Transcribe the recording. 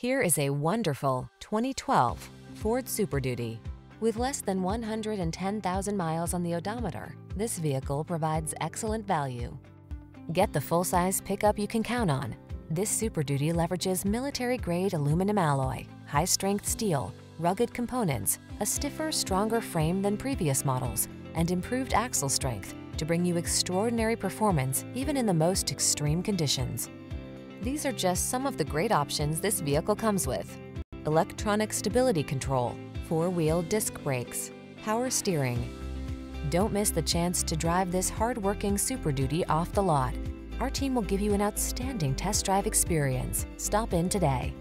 Here is a wonderful 2012 Ford Super Duty. With less than 110,000 miles on the odometer, this vehicle provides excellent value. Get the full-size pickup you can count on. This Super Duty leverages military-grade aluminum alloy, high-strength steel, rugged components, a stiffer, stronger frame than previous models, and improved axle strength to bring you extraordinary performance even in the most extreme conditions. These are just some of the great options this vehicle comes with: electronic stability control, four-wheel disc brakes, power steering. Don't miss the chance to drive this hard-working Super Duty off the lot. Our team will give you an outstanding test drive experience. Stop in today.